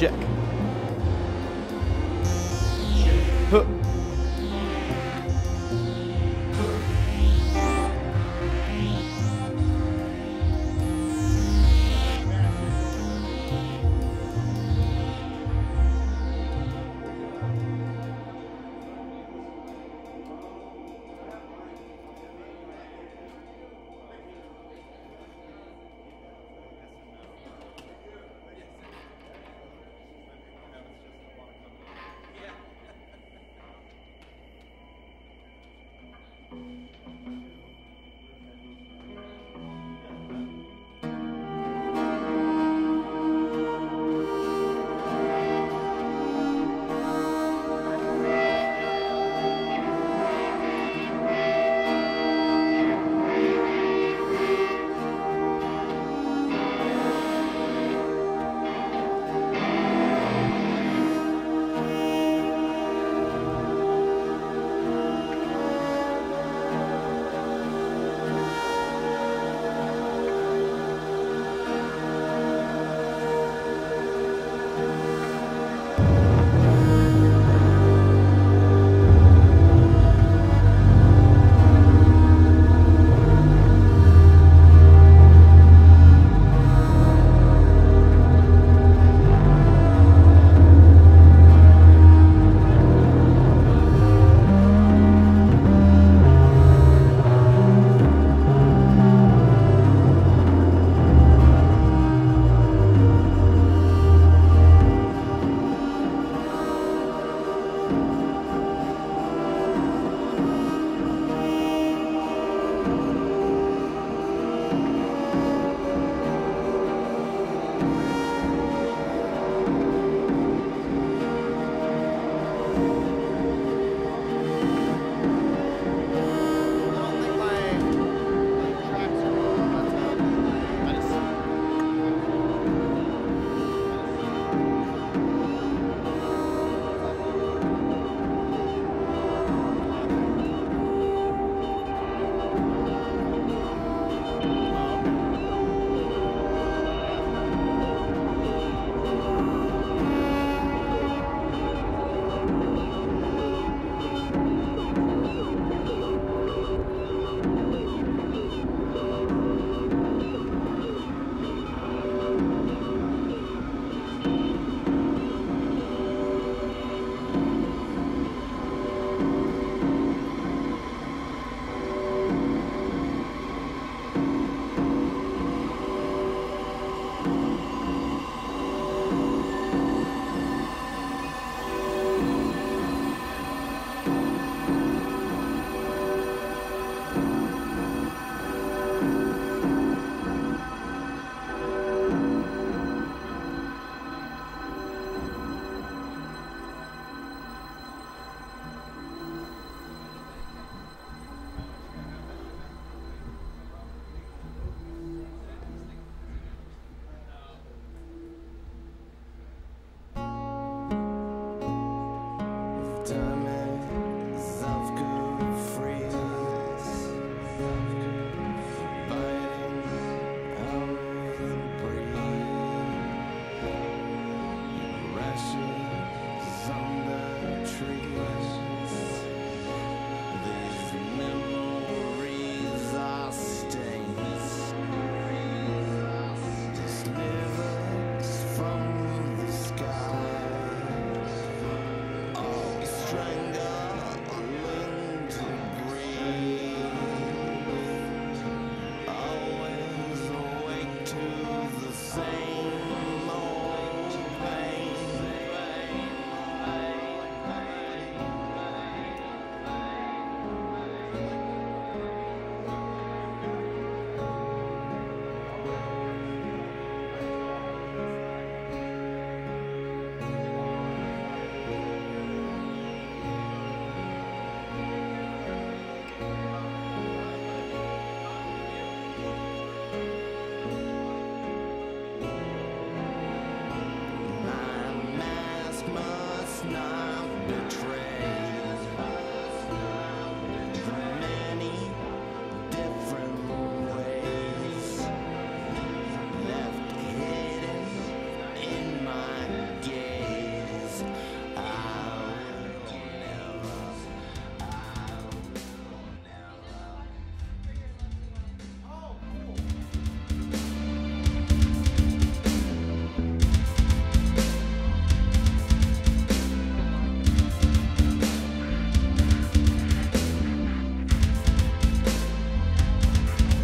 check. Huh.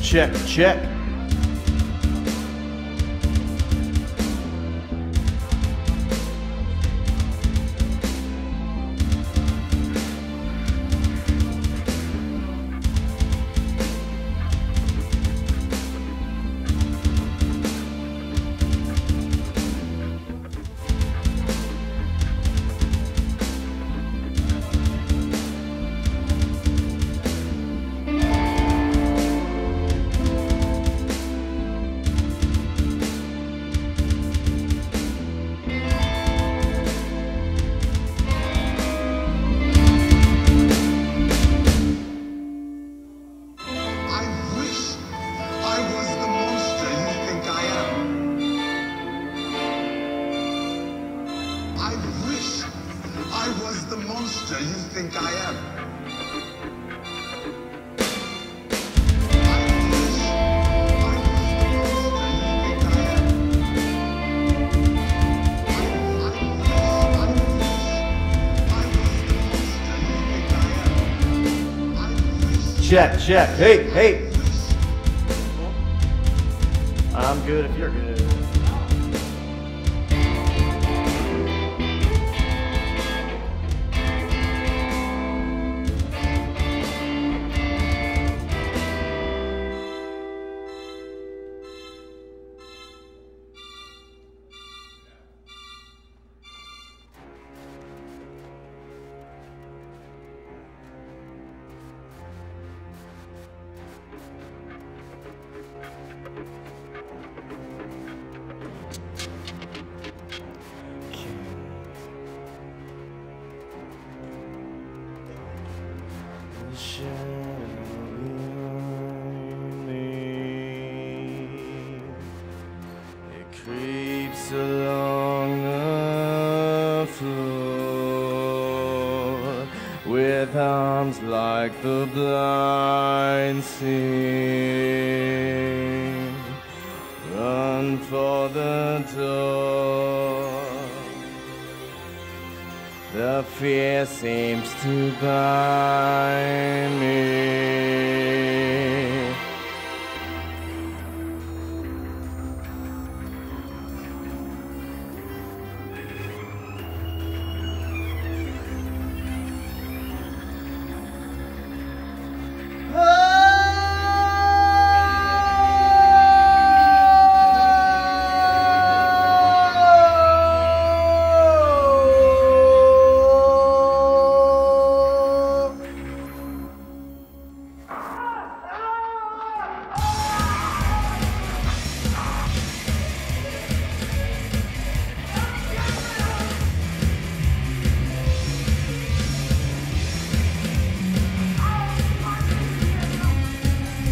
Check, check. Check, check, hey, hey. I'm good if you're good.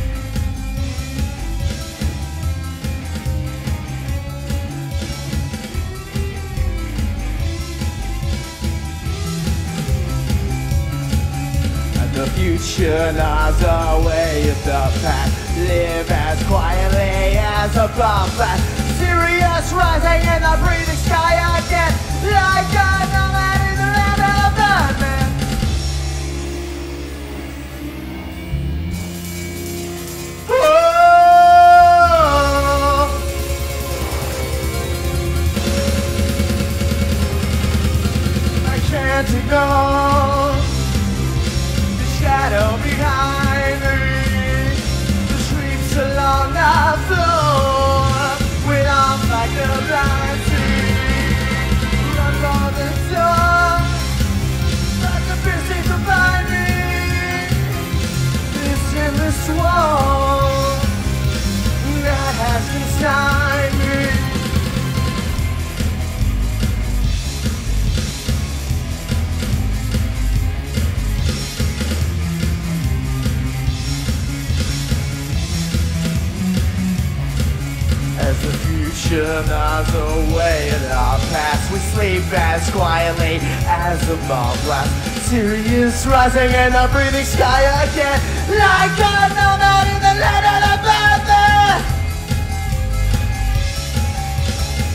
Future lies away in the past. Live as quietly as a bomb blast. Sirius rising in the breathing sky again. Like a nomad in the land of the men. Oh. I can't ignore shadow behind me, the streets along the floor, with arms like the blind sea, run for the door, like a fist seems to find me, this endless war that has consigned me. As the future nods away in our past, we sleep as quietly as a bomb blast. Sirius rising in the breathing sky again, like a nomad in the land of the birther.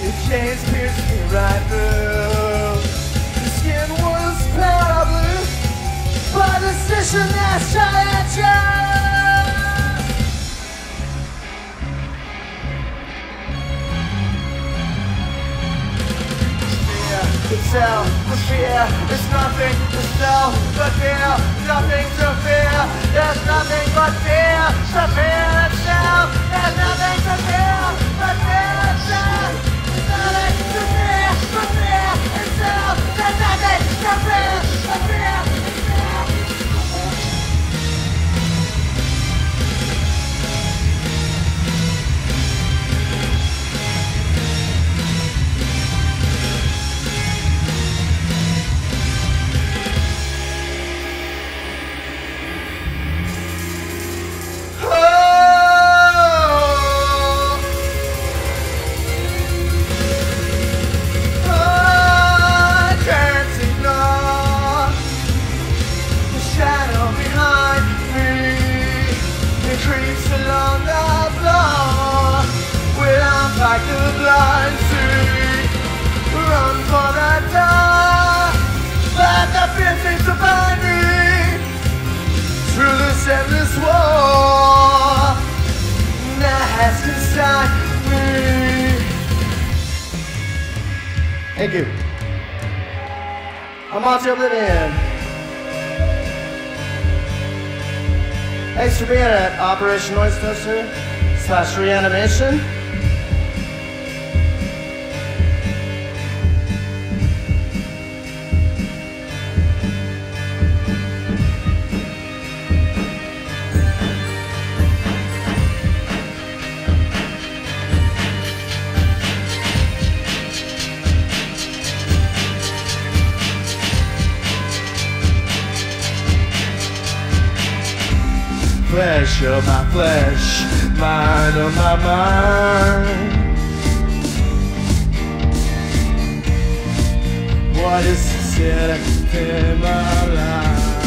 Your chains pierced me right through. The skin was pale blue, but the station that's giant. fear. There's nothing to sell but fear, nothing to fear. There's nothing but fear, so fear itself. There's nothing to fear but fear itself. There's nothing to fear but fear itself. There's nothing to fear but fear itself. Like the blind sea, run for the door, let the fear seems to find me, through this endless war, that has inside me. Thank you. I'm Monty O'blivion. Thanks for being at Operation Noise Toaster / Reanimation. Flesh of my flesh, mind of my mind. What is sincere in my life?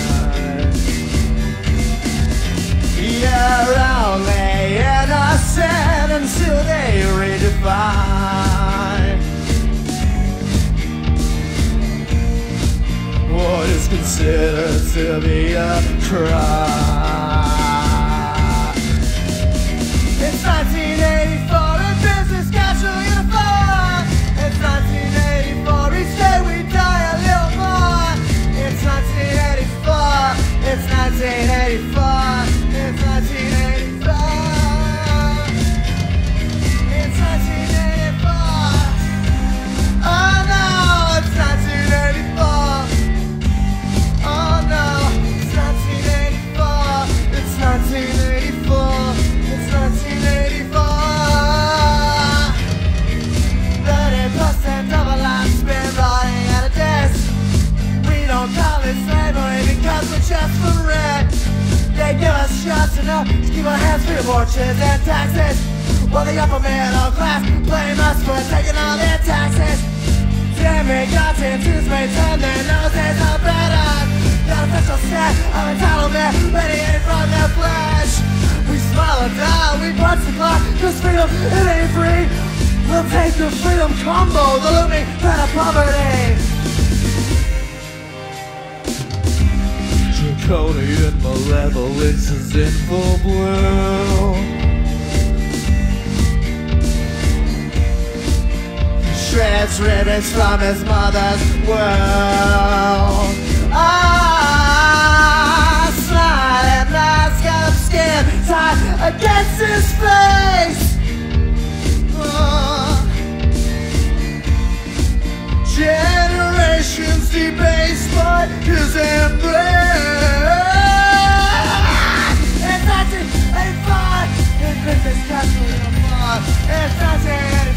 You're only innocent until they redefine what is considered to be a crime. It's 1984 and business casual uniform. It's 1984, each day we die a little more. It's 1984, it's 1984, it's 1984. It's 1984. Oh no, it's 1984. Oh no, it's 1984. It's 1984. Just for rent, they give us shots enough to keep our hands free of mortgages and taxes. While the upper middle class blame us for taking all their taxes. Demigods and Jews maintain their noses are better. The official stat of entitlement radiating from their flesh. We smile and die, we punch the clock, cause freedom, it ain't free. We'll take the freedom combo, the looming threat of poverty. Draconian malevolence is in full bloom. Shreds ribbons from his mother's world. Ah, slide and mask of skin tied against his face. Generations debased by his embrace. It's 1984, and business casual uniform. It's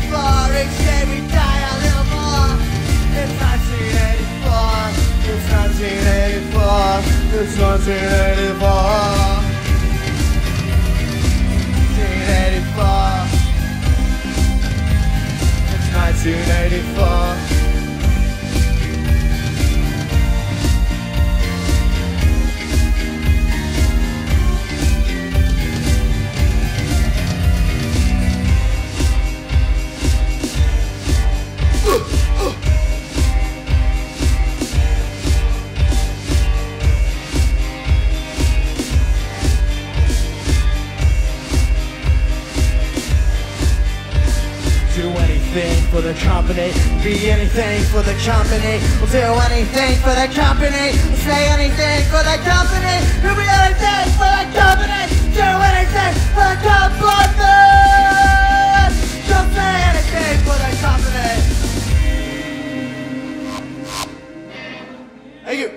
1984, each day we die a little more. It's 1984, it's 1984, it's 1984. 1984, it's 1984. anything for the company, be anything for the company, we'll do anything for the company, we'll say anything for the company, we'll be anything for the company, do anything for the company, don't say anything for the company. Thank you.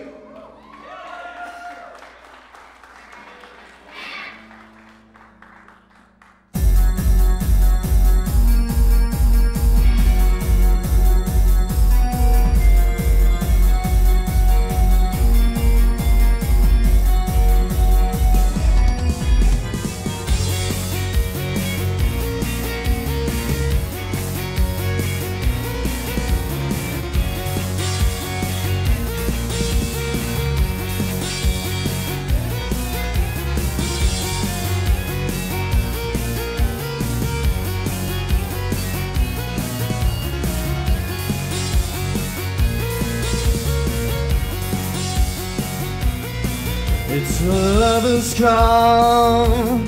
Lovers come,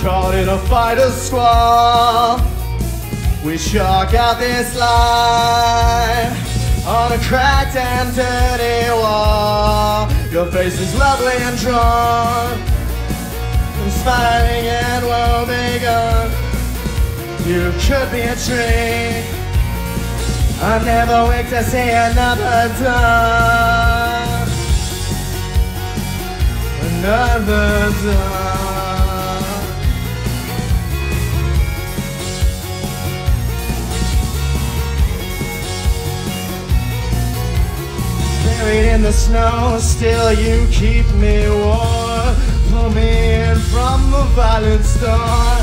caught in a fighter's squall. We shark out this line on a cracked and dirty wall. Your face is lovely and drawn, inspiring and well begun. You could be a tree, I never wait to see another dawn. Another dawn. Buried in the snow, still you keep me warm. Pull me in from the violent storm.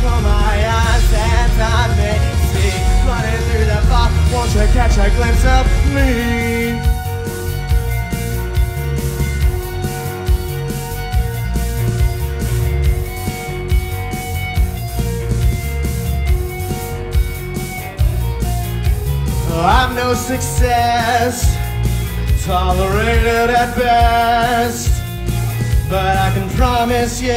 Draw my eyes and I may see. Running through the fog, won't you catch a glimpse of me? I'm no success, tolerated at best, but I can promise you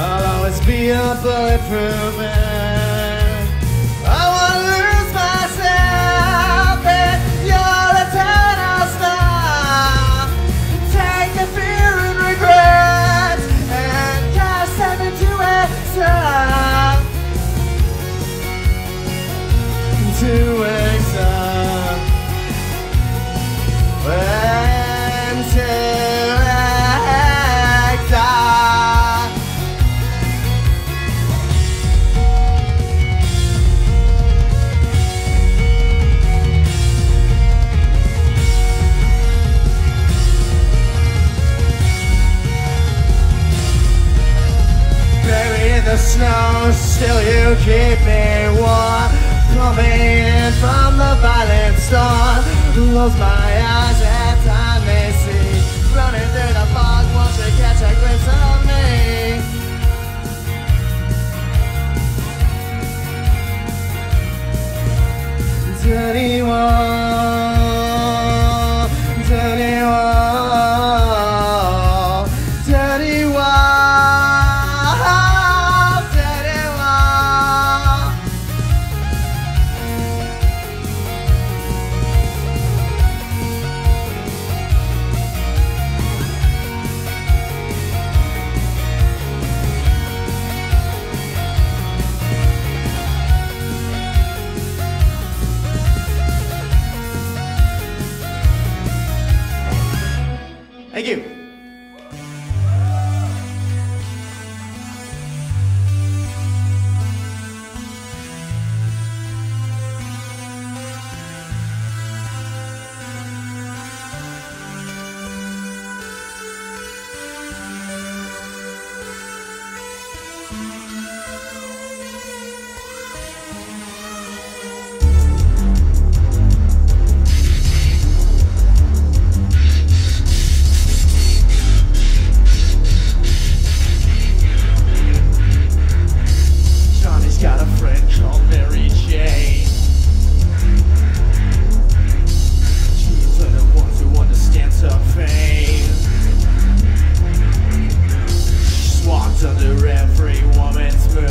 I'll always be a bulletproof man. I wanna lose myself in your eternal star. Take the fear and regret and cast them into exile. To exile and to exile. Buried in the snow, still you keep me warm. Coming from the violent storm, close my eyes and I may see. Running through the fog, won't you catch a glimpse of me? Dirty wall, dirty wall, dirty wall. Thank you. Under every woman's moon,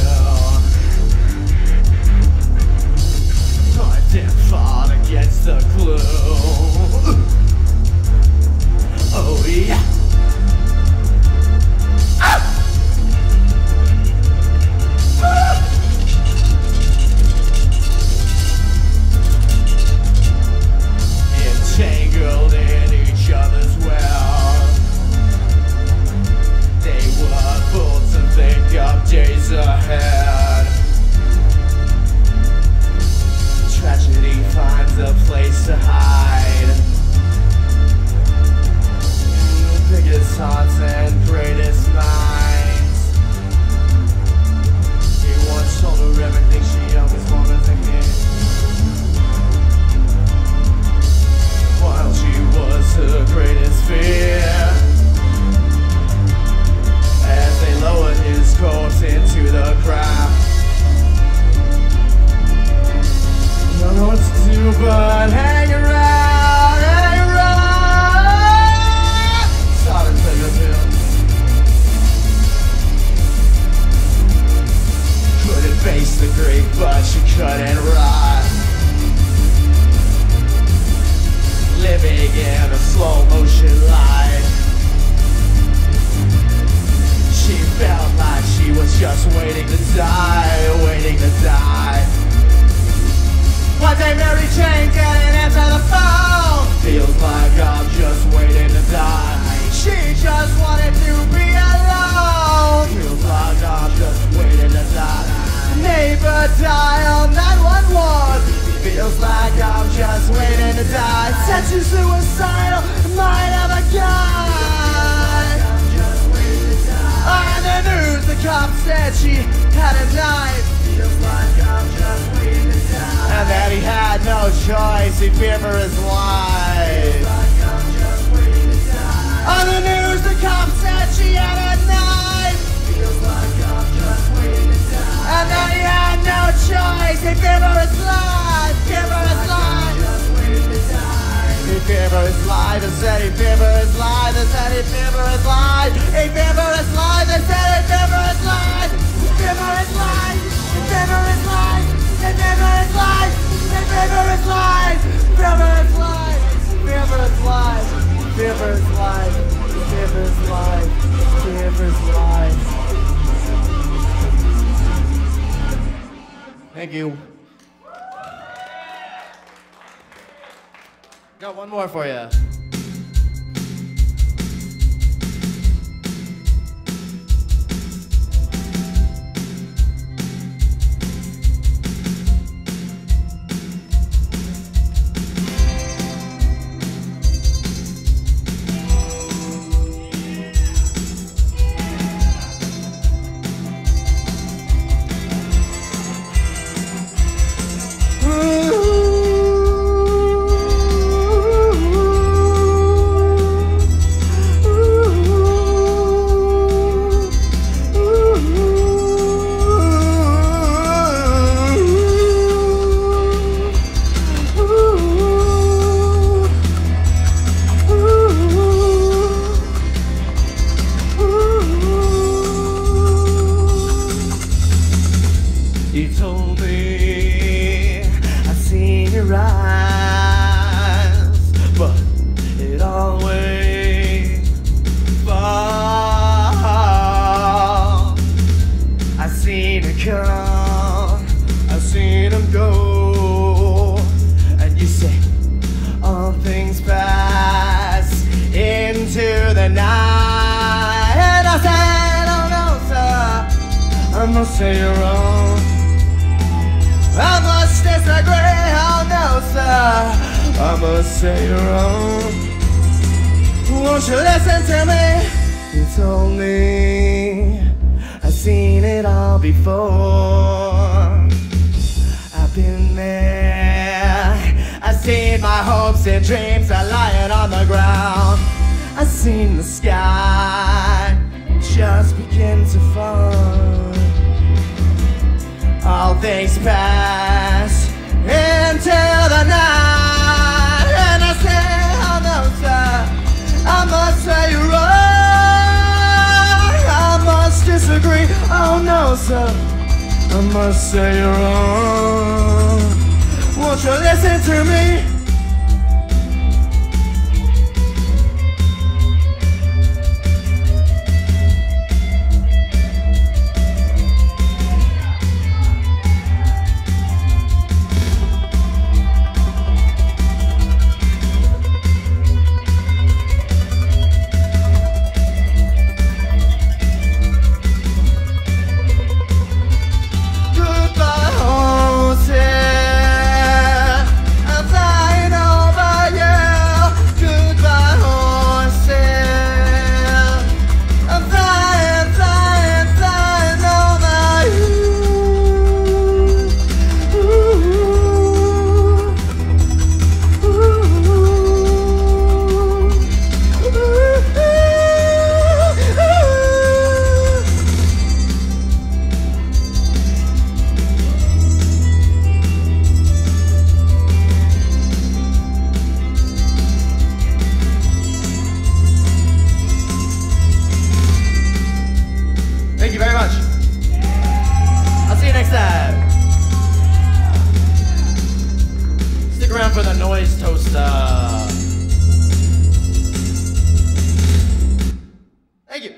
the grape, but you couldn't rot. Living in a slow motion life, she felt like she was just waiting to die, waiting to die. One day Mary Jane couldn't answer the phone. Feels like I'm just waiting to die. She just wanted to be alone. Feels like I'm just waiting to die. Neighbor dial 911. Feels like I'm just waiting to die. Such a suicidal mind of a guy. I'm just waiting to die. On the news, the cop said she had a knife. Feels like I'm just waiting to die. And that he had no choice, he feared for his life. On the news, the cop said she had a knife. Feels like I'm just waiting to die. And then he had no choice. He feared for his life. Feared for his life. Just waiting to die. He feared for his life. They said he feared for his life. They said he feared for his life. He feared for his life. They said he feared for his life. He feared for his life. He feared for his life. He feared for his life. He feared for his life. Feared for his life. Feared for his life. Fear for his life, fear for his life, fear for his life. Thank you. Got one more for you. Thank you very much. I'll see you next time. around for the noise toaster. Thank you.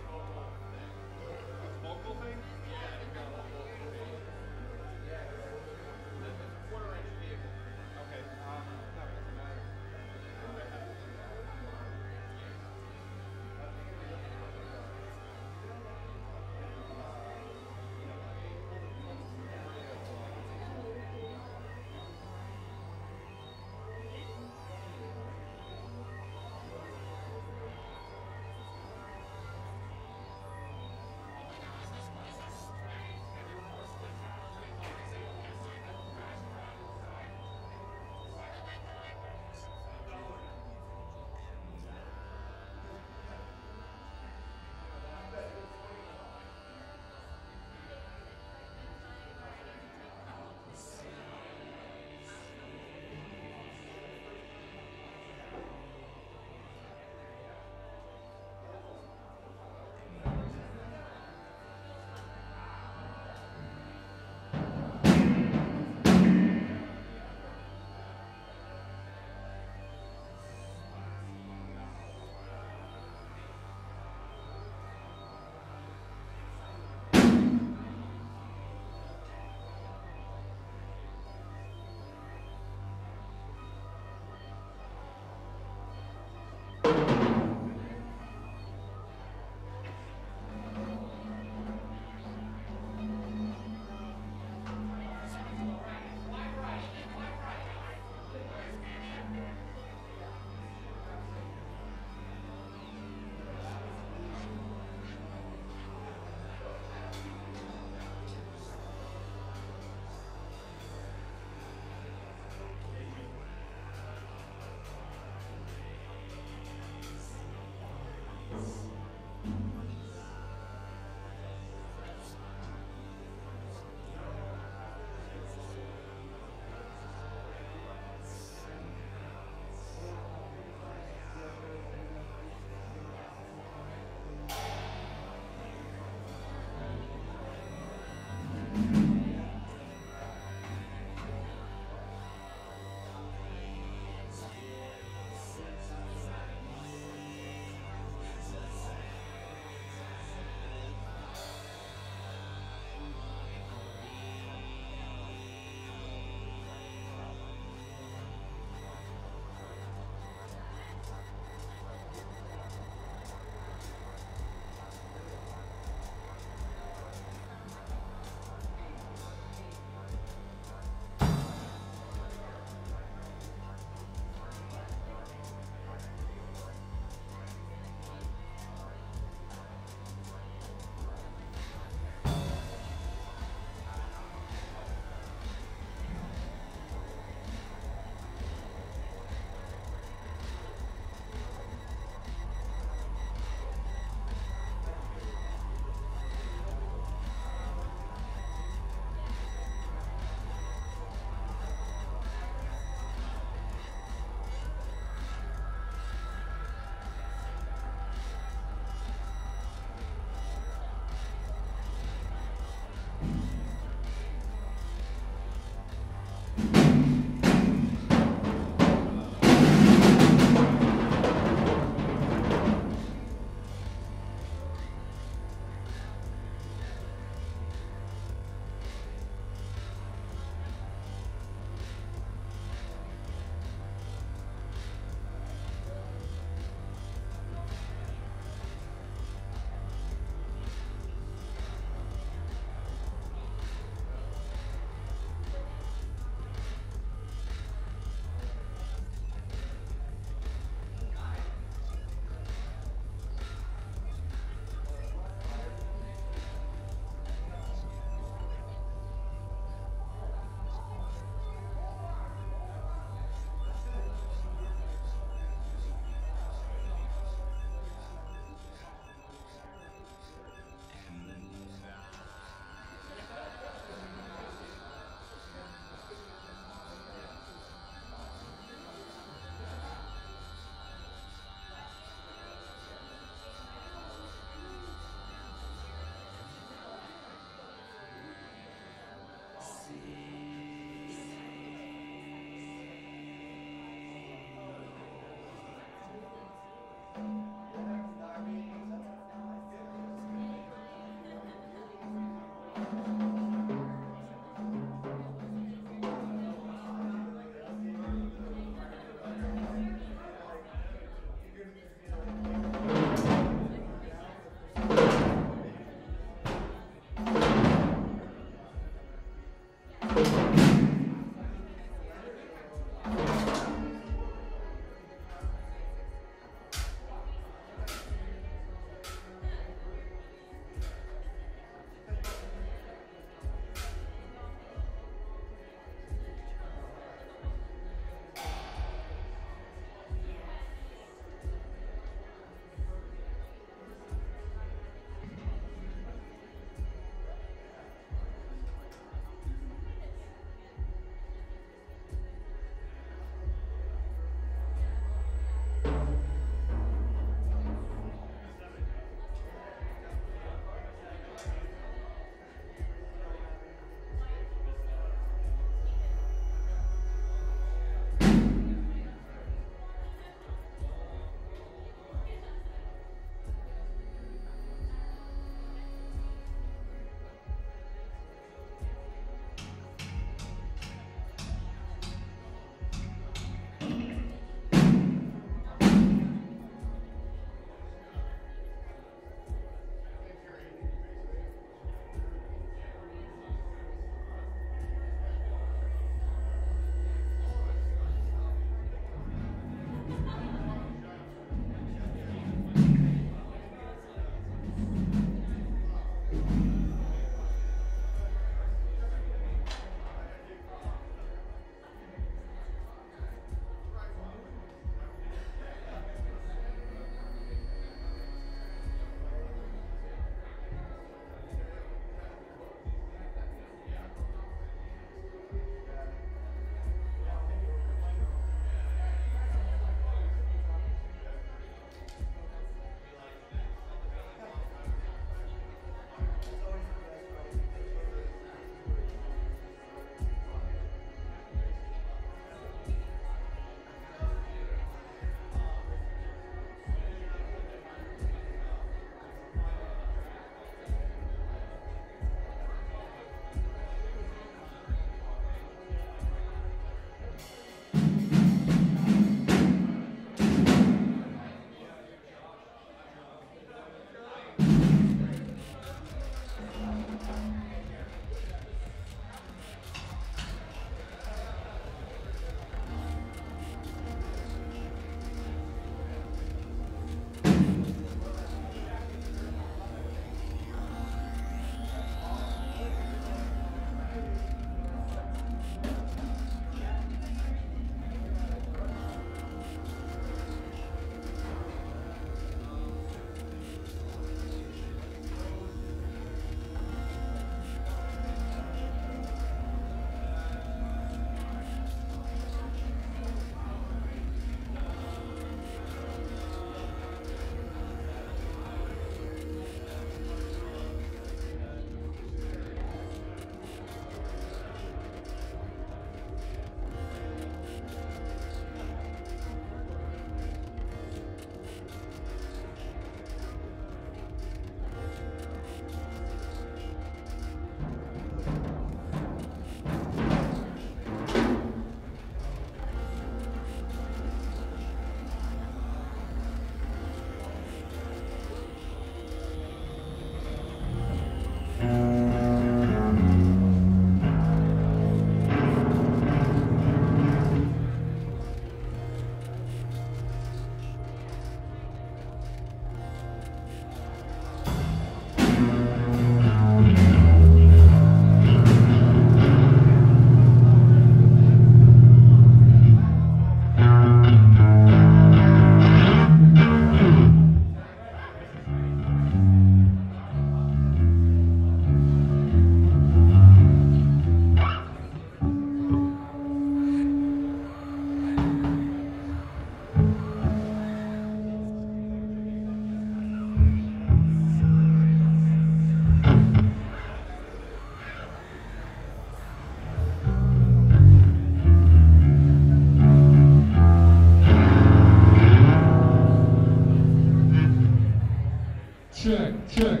Check, check.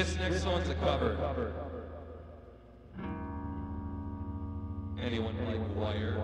This one's a cover. Anyone like Wire?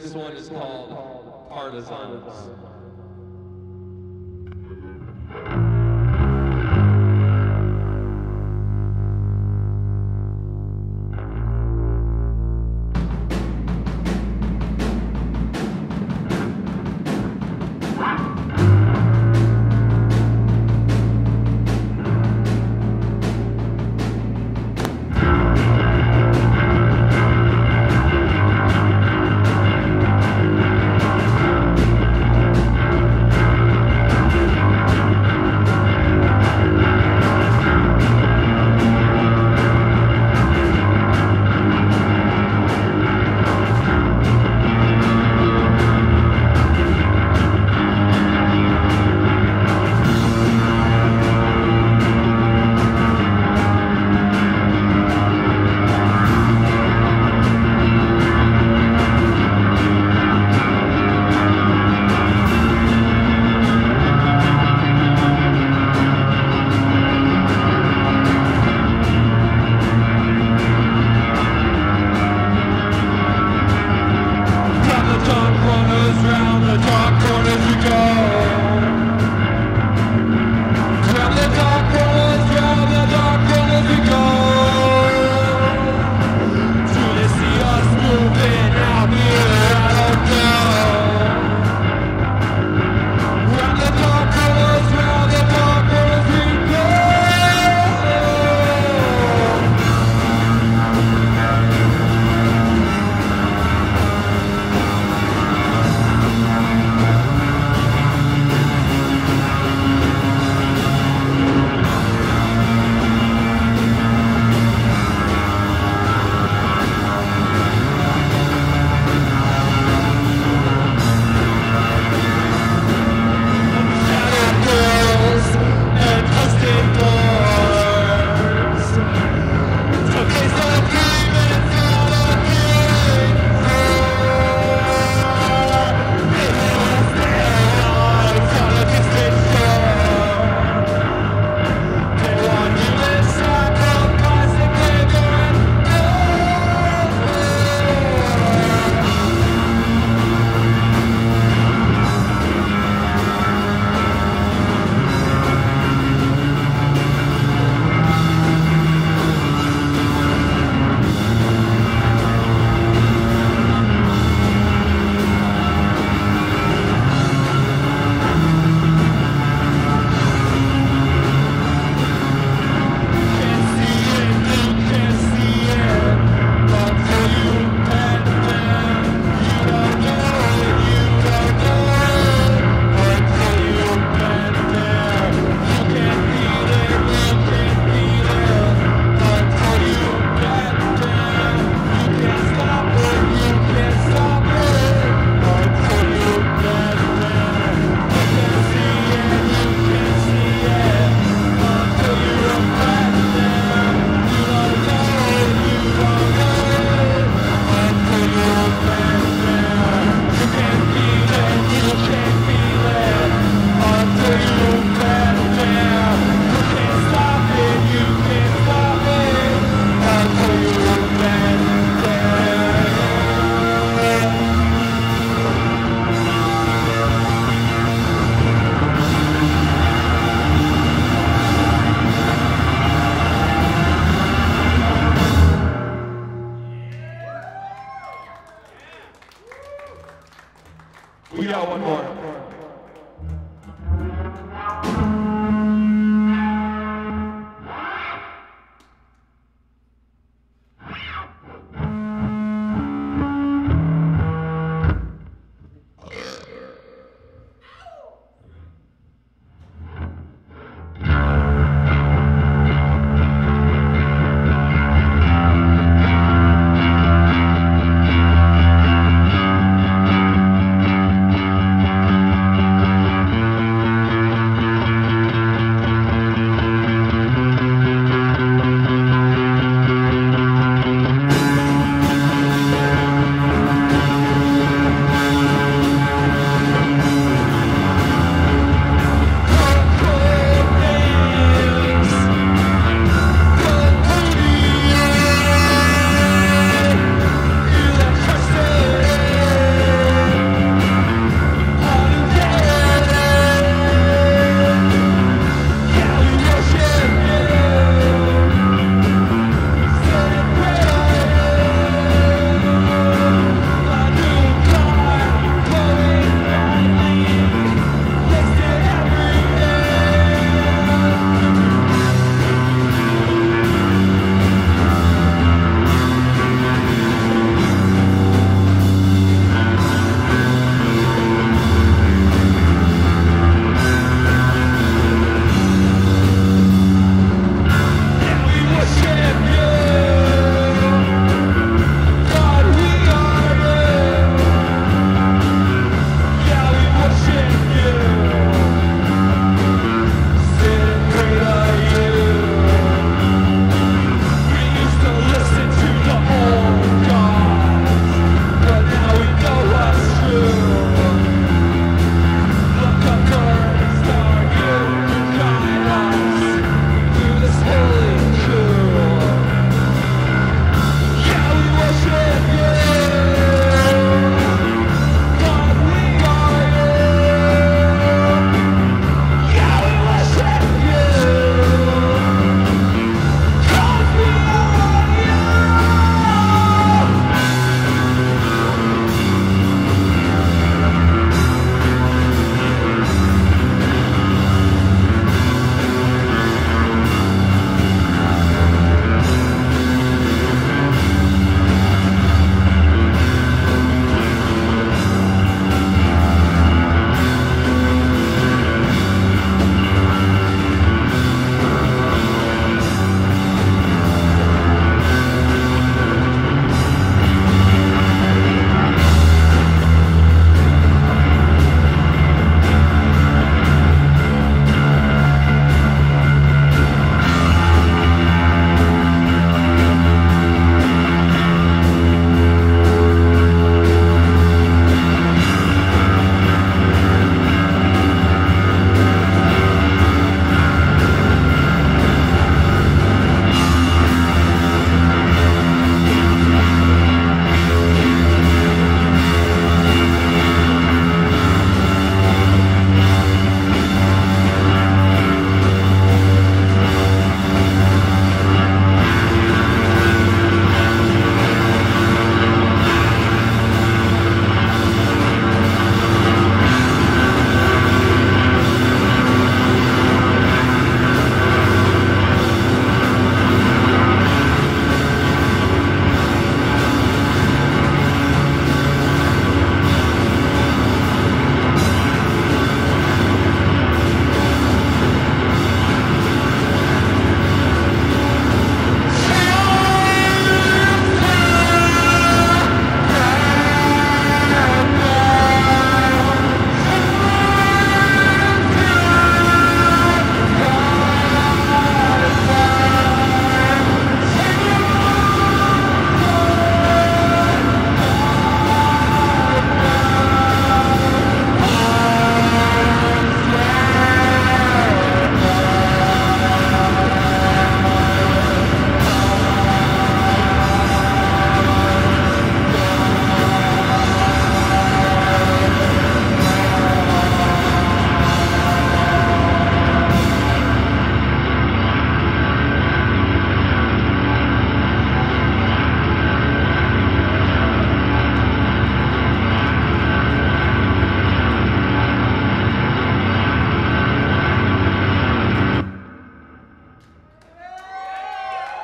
This one is called Partisans.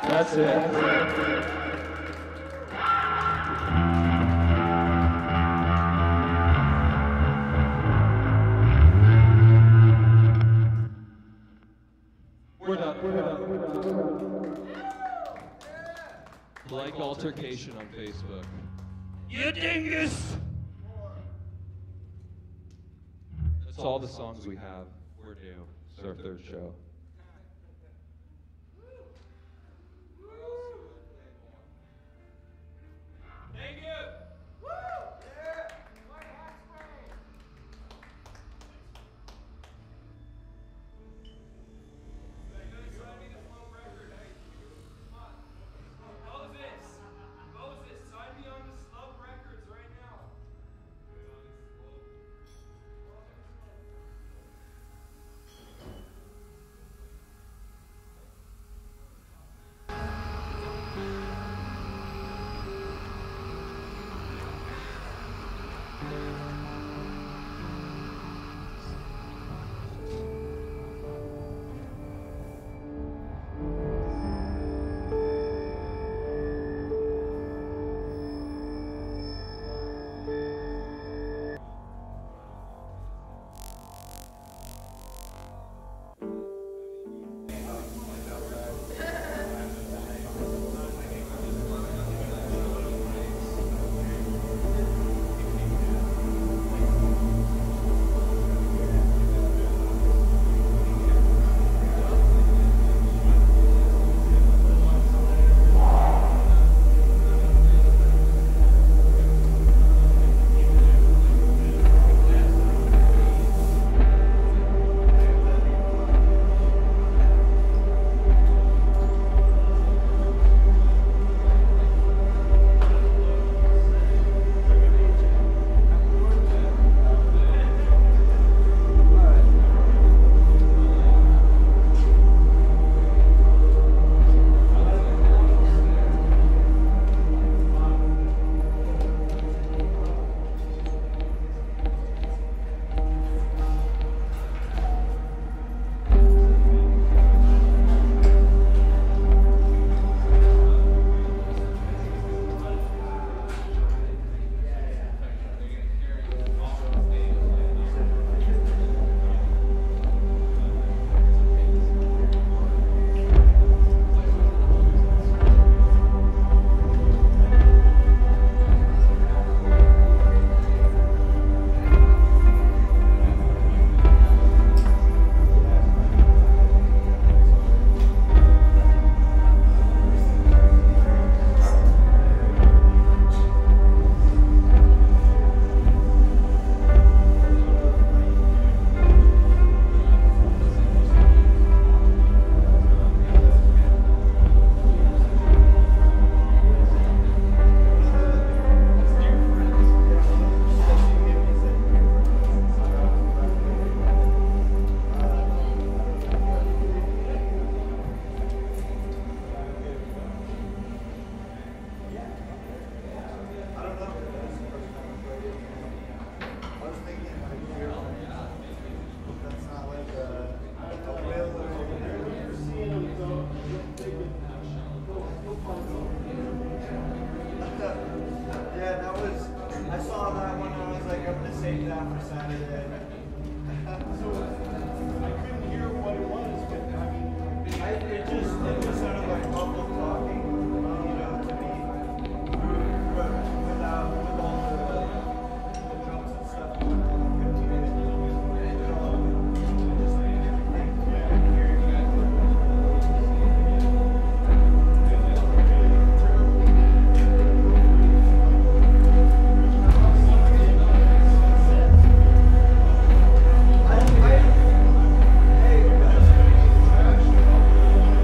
That's it. That's it. Like Altercation on Facebook. You dingus! That's all the songs we have. We're new. It's our third show. Thank you! Woo!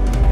Yeah!